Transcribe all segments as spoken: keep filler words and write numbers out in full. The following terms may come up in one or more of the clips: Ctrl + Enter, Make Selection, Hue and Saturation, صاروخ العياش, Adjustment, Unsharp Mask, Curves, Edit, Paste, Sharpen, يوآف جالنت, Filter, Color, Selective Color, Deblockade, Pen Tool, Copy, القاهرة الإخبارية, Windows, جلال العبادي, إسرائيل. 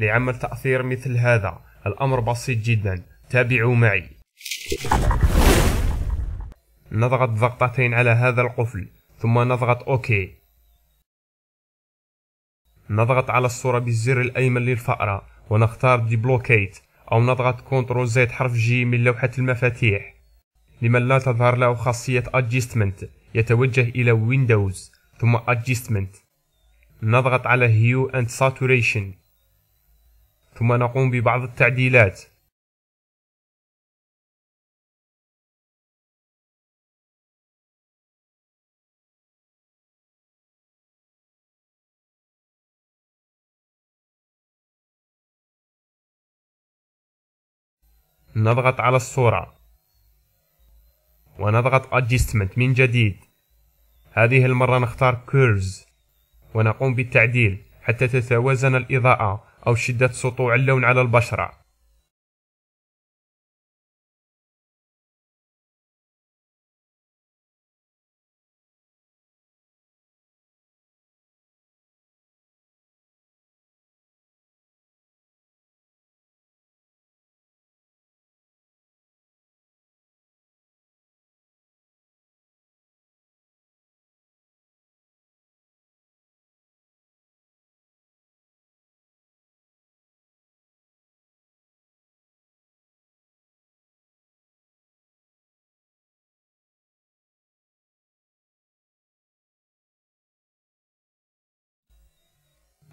لعمل تأثير مثل هذا. الأمر بسيط جدا، تابعوا معي. نضغط ضغطتين على هذا القفل ثم نضغط أوكي. نضغط على الصورة بالزر الأيمن للفأرة ونختار Deblockade، أو نضغط Ctrl Z حرف G من لوحة المفاتيح. لمن لا تظهر له خاصية Adjustment يتوجه إلى Windows ثم Adjustment. نضغط على Hue and Saturation ثم نقوم ببعض التعديلات. نضغط على الصورة ونضغط Adjustment من جديد. هذه المرة نختار Curves ونقوم بالتعديل حتى تتوازن الإضاءة أو شدة سطوع اللون على البشرة.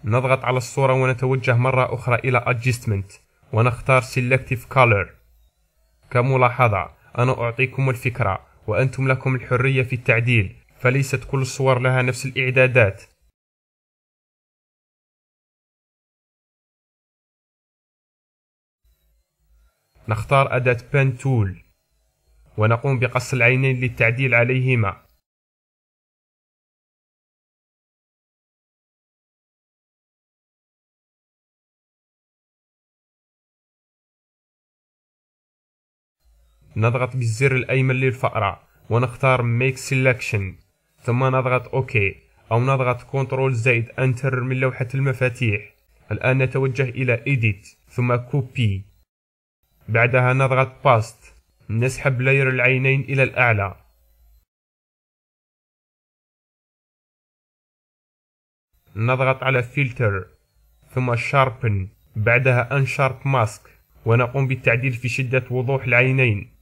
نضغط على الصورة ونتوجه مرة أخرى إلى Adjustment ونختار Selective Color. كملاحظة أنا أعطيكم الفكرة وأنتم لكم الحرية في التعديل، فليست كل الصور لها نفس الإعدادات. نختار أداة Pen Tool ونقوم بقص العينين للتعديل عليهما. نضغط بالزر الأيمن للفأرة ونختار Make Selection ثم نضغط أوكي، أو نضغط Ctrl + Enter من لوحة المفاتيح. الآن نتوجه إلى Edit ثم Copy، بعدها نضغط Paste. نسحب لاير العينين إلى الأعلى. نضغط على Filter ثم Sharpen، بعدها Unsharp Mask ونقوم بالتعديل في شدة وضوح العينين.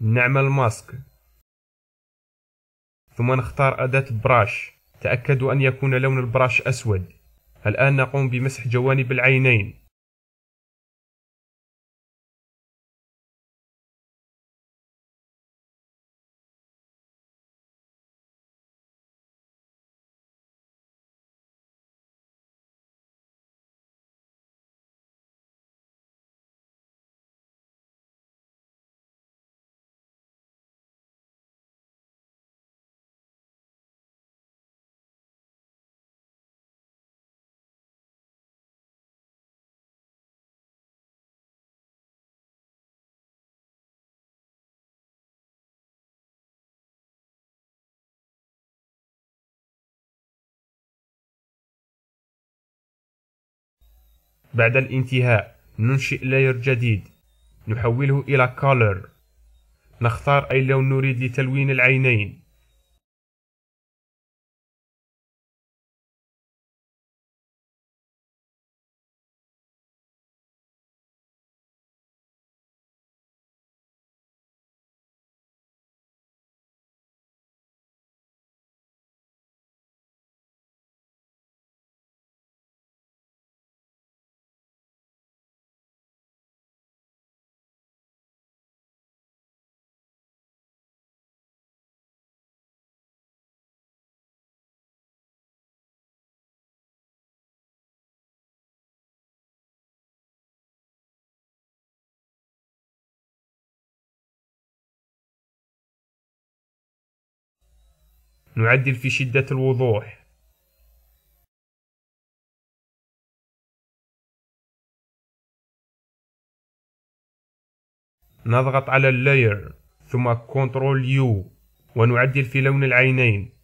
نعمل ماسك ثم نختار أداة براش. تأكدوا أن يكون لون البراش أسود. الآن نقوم بمسح جوانب العينين. بعد الانتهاء ننشئ لاير جديد نحوله إلى Color. نختار أي لون نريد لتلوين العينين. نعدل في شدة الوضوح. نضغط على اللاير ثم كنترول يو ونعدل في لون العينين.